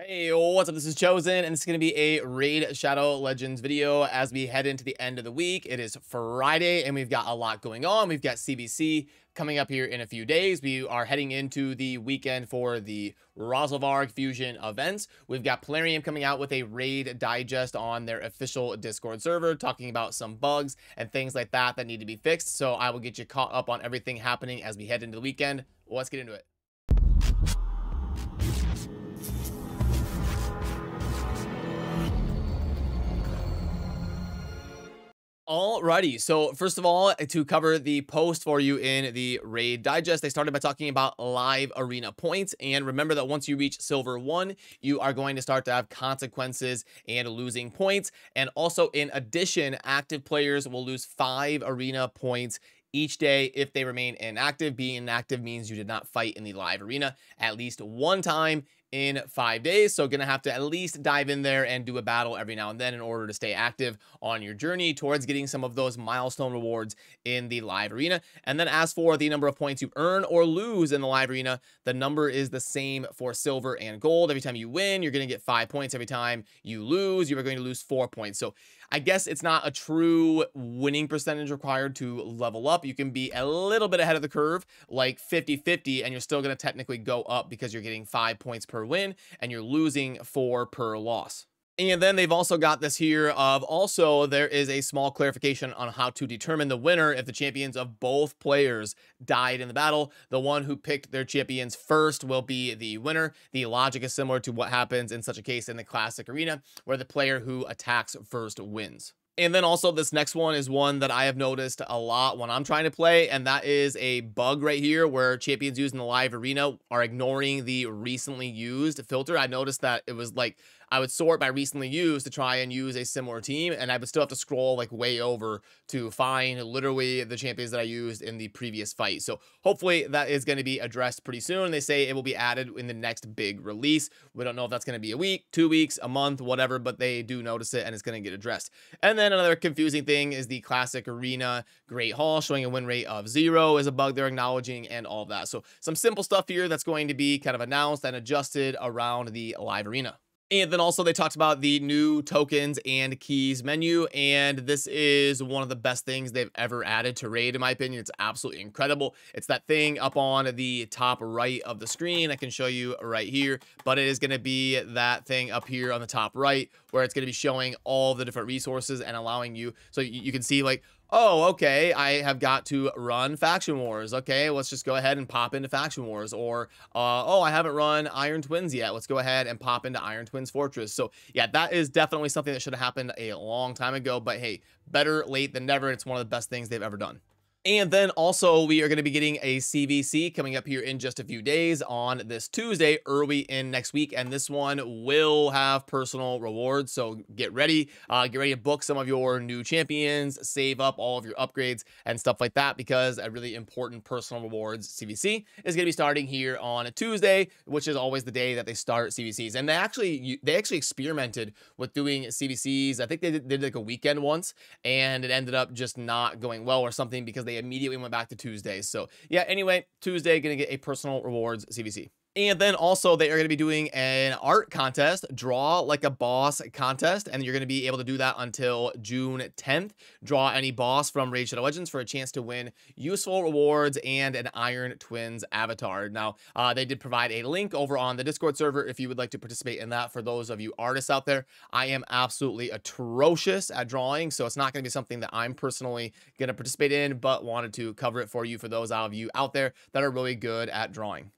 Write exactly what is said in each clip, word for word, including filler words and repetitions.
Hey, what's up? This is Chosen, and it's going to be a Raid Shadow Legends video as we head into the end of the week. It is Friday, and we've got a lot going on. We've got C B C coming up here in a few days. We are heading into the weekend for the Razelvarg fusion events. We've got Plarium coming out with a RAID Digest on their official Discord server, talking about some bugs and things like that that need to be fixed. So I will get you caught up on everything happening as we head into the weekend. Let's get into it. Alrighty, so first of all, to cover the post for you in the Raid Digest, they started by talking about Live Arena points, and remember that once you reach Silver one, you are going to start to have consequences and losing points, and also in addition, active players will lose five Arena points each day if they remain inactive. Being inactive means you did not fight in the Live Arena at least one time in five days. So gonna have to at least dive in there and do a battle every now and then in order to stay active on your journey towards getting some of those milestone rewards in the Live Arena. And then as for the number of points you earn or lose in the Live Arena, the number is the same for silver and gold. Every time you win, you're gonna get five points. Every time you lose, you are going to lose four points. So I guess it's not a true winning percentage required to level up. You can be a little bit ahead of the curve, like fifty fifty, and you're still gonna technically go up because you're getting five points per win and you're losing four per loss. And then they've also got this here of also there is a small clarification on how to determine the winner if the champions of both players died in the battle. The one who picked their champions first will be the winner. The logic is similar to what happens in such a case in the classic arena where the player who attacks first wins. And then also this next one is one that I have noticed a lot when I'm trying to play, and that is a bug right here where champions used in the Live Arena are ignoring the recently used filter. I noticed that it was like I would sort by recently used to try and use a similar team, and I would still have to scroll like way over to find literally the champions that I used in the previous fight. So hopefully that is going to be addressed pretty soon. They say it will be added in the next big release. We don't know if that's going to be a week, two weeks, a month, whatever, but they do notice it and it's going to get addressed. And then another confusing thing is the classic arena Great Hall showing a win rate of zero is a bug they're acknowledging and all of that. So some simple stuff here that's going to be kind of announced and adjusted around the Live Arena. And then also they talked about the new tokens and keys menu, and this is one of the best things they've ever added to Raid, in my opinion. It's absolutely incredible. It's that thing up on the top right of the screen. I can show you right here, but it is going to be that thing up here on the top right where it's going to be showing all the different resources and allowing you, so you can see like, oh, okay, I have got to run Faction Wars. Okay, let's just go ahead and pop into Faction Wars. Or, uh, oh, I haven't run Iron Twins yet. Let's go ahead and pop into Iron Twins Fortress. So, yeah, that is definitely something that should have happened a long time ago. But, hey, better late than never. It's one of the best things they've ever done. And then also we are going to be getting a C V C coming up here in just a few days on this Tuesday, early in next week. And this one will have personal rewards. So get ready, uh, get ready to book some of your new champions, save up all of your upgrades and stuff like that, because a really important personal rewards C V C is going to be starting here on a Tuesday, which is always the day that they start C V Cs. And they actually, they actually experimented with doing C V Cs. I think they did, they did like a weekend once, and it ended up just not going well or something because they immediately went back to Tuesday. So yeah, anyway, Tuesday, gonna get a personal rewards C V C. And then also they are going to be doing an art contest, draw like a boss contest. And you're going to be able to do that until June tenth. Draw any boss from Raid Shadow Legends for a chance to win useful rewards and an Iron Twins avatar. Now, uh, they did provide a link over on the Discord server if you would like to participate in that. For those of you artists out there, I am absolutely atrocious at drawing, so it's not going to be something that I'm personally going to participate in, but wanted to cover it for you for those of you out there that are really good at drawing.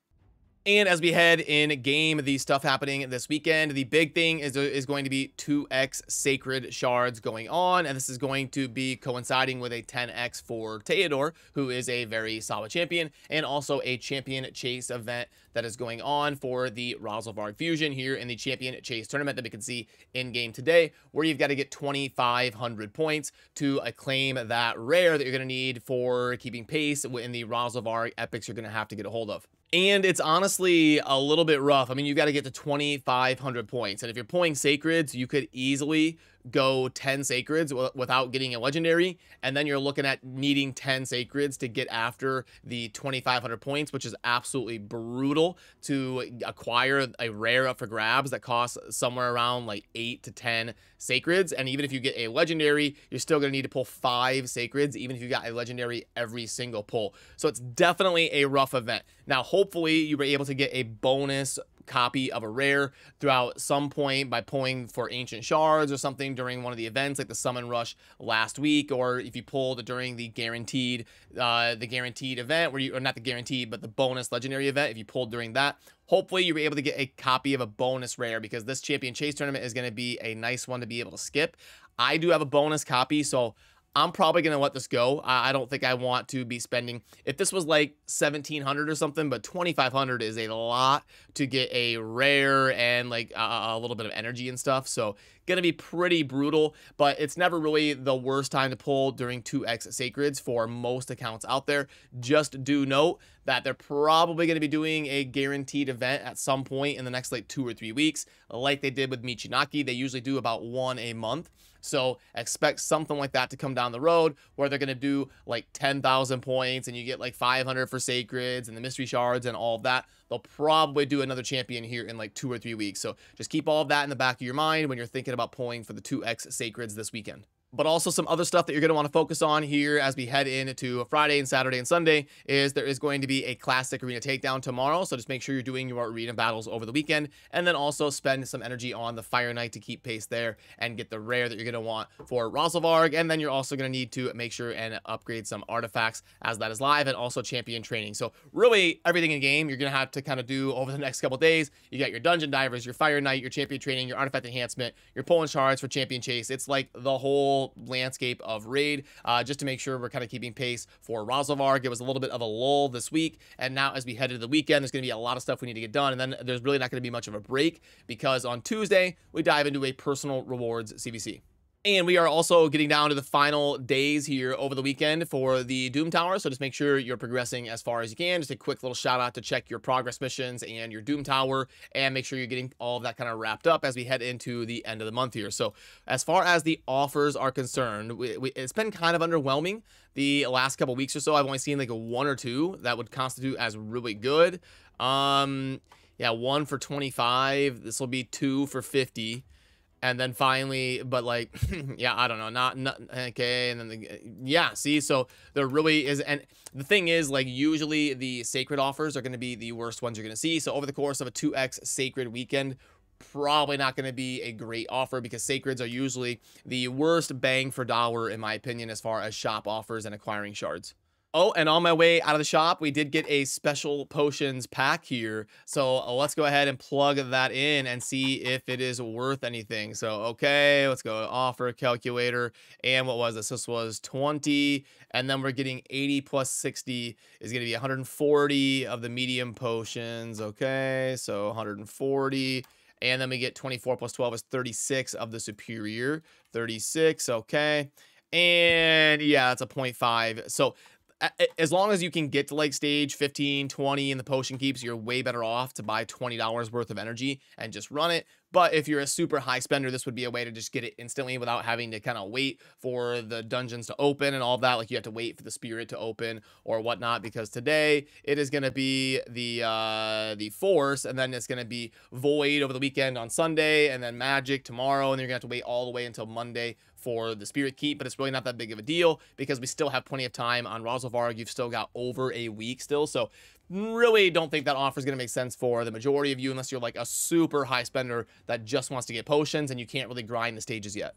And as we head in game, the stuff happening this weekend, the big thing is, is going to be two X sacred shards going on. And this is going to be coinciding with a ten X for Theodor, who is a very solid champion, and also a champion chase event that is going on for the Razelvarg fusion here in the champion chase tournament that we can see in game today, where you've got to get twenty-five hundred points to claim that rare that you're going to need for keeping pace in the Razelvarg epics you're going to have to get a hold of. And it's honestly a little bit rough. I mean, you've got to get to twenty-five hundred points. And if you're pulling Sacreds, you could easily go ten Sacreds without getting a Legendary. And then you're looking at needing ten Sacreds to get after the twenty-five hundred points, which is absolutely brutal to acquire a Rare up for grabs that costs somewhere around like eight to ten Sacreds. And even if you get a Legendary, you're still going to need to pull five Sacreds, even if you got a Legendary every single pull. So it's definitely a rough event. Now, hopefully, you were able to get a bonus copy of a Rare throughout some point by pulling for Ancient Shards or something during one of the events, like the Summon Rush last week, or if you pulled during the guaranteed uh the guaranteed event where you, or not the guaranteed but the bonus Legendary event, if you pulled during that. Hopefully you were able to get a copy of a bonus Rare, because this Champion Chase tournament is going to be a nice one to be able to skip. I do have a bonus copy, so I'm probably going to let this go. I don't think I want to be spending, if this was like seventeen hundred or something, but twenty-five hundred is a lot to get a Rare and like a, a little bit of energy and stuff. So going to be pretty brutal, but it's never really the worst time to pull during two X Sacreds for most accounts out there. Just do note that they're probably going to be doing a guaranteed event at some point in the next like two or three weeks, like they did with Michinaki. They usually do about one a month. So expect something like that to come down the road, where they're going to do like ten thousand points and you get like five hundred for Sacreds and the Mystery Shards and all of that. They'll probably do another champion here in like two or three weeks. So just keep all of that in the back of your mind when you're thinking about pulling for the two X Sacreds this weekend. But also some other stuff that you're going to want to focus on here as we head into Friday and Saturday and Sunday is there is going to be a classic arena takedown tomorrow. So just make sure you're doing your arena battles over the weekend, and then also spend some energy on the Fire Knight to keep pace there and get the Rare that you're going to want for Razelvarg. And then you're also going to need to make sure and upgrade some artifacts, as that is live, and also champion training. So really everything in game you're going to have to kind of do over the next couple of days. You got your Dungeon Divers, your Fire Knight, your champion training, your artifact enhancement, your pulling shards for champion chase. It's like the whole landscape of raid, uh, just to make sure we're kind of keeping pace for Razelvarg. It was a little bit of a lull this week, and now as we head into the weekend, there's going to be a lot of stuff we need to get done, and then there's really not going to be much of a break, because on Tuesday, we dive into a personal rewards C V C. And we are also getting down to the final days here over the weekend for the Doom Tower. So just make sure you're progressing as far as you can. Just a quick little shout out to check your progress missions and your Doom Tower, and make sure you're getting all of that kind of wrapped up as we head into the end of the month here. So as far as the offers are concerned, we, we, it's been kind of underwhelming the last couple weeks or so. I've only seen like a one or two that would constitute as really good. Um, yeah, one for twenty-five. This will be two for fifty. And then finally, but like, yeah, I don't know, not, not okay. And then, the, yeah, see, so there really is. And the thing is, like, usually the sacred offers are going to be the worst ones you're going to see. So over the course of a two X sacred weekend, probably not going to be a great offer, because sacreds are usually the worst bang for dollar, in my opinion, as far as shop offers and acquiring shards. Oh, and on my way out of the shop, we did get a special potions pack here. So let's go ahead and plug that in and see if it is worth anything. So, okay, let's go offer calculator. And what was this? This was twenty. And then we're getting eighty plus sixty is going to be one hundred forty of the medium potions. Okay, so one hundred forty. And then we get twenty-four plus twelve is thirty-six of the superior. thirty-six, okay. And yeah, that's a zero point five. So as long as you can get to like stage fifteen, twenty in the potion keeps, you're way better off to buy twenty dollars worth of energy and just run it. But if you're a super high spender, this would be a way to just get it instantly without having to kind of wait for the dungeons to open and all that. Like, you have to wait for the spirit to open or whatnot, because today it is going to be the uh, the force, and then it's going to be void over the weekend on Sunday, and then magic tomorrow, and you're going to have to wait all the way until Monday for the spirit keep. But it's really not that big of a deal, because we still have plenty of time on Razelvarg. You've still got over a week still, so really don't think that offer is going to make sense for the majority of you, unless you're like a super high spender that just wants to get potions and you can't really grind the stages yet.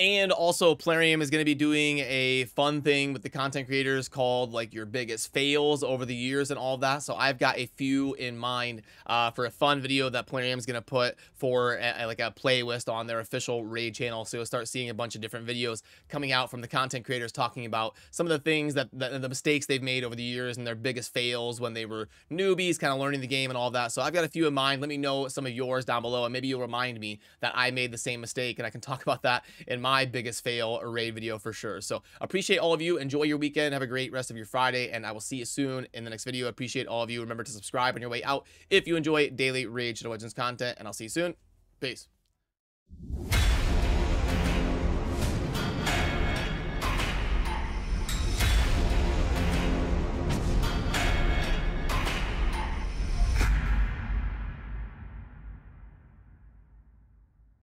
And also, Plarium is going to be doing a fun thing with the content creators called like your biggest fails over the years and all that. So I've got a few in mind uh, for a fun video that Plarium is going to put for a, like a playlist on their official Raid channel. So you'll start seeing a bunch of different videos coming out from the content creators talking about some of the things that, that the mistakes they've made over the years and their biggest fails when they were newbies, kind of learning the game and all that. So I've got a few in mind. Let me know some of yours down below, and maybe you'll remind me that I made the same mistake, and I can talk about that in my my biggest fail raid video for sure. So appreciate all of you. Enjoy your weekend. Have a great rest of your Friday, and I will see you soon in the next video. Appreciate all of you. Remember to subscribe on your way out if you enjoy daily Raid Shadow Legends content, and I'll see you soon. Peace.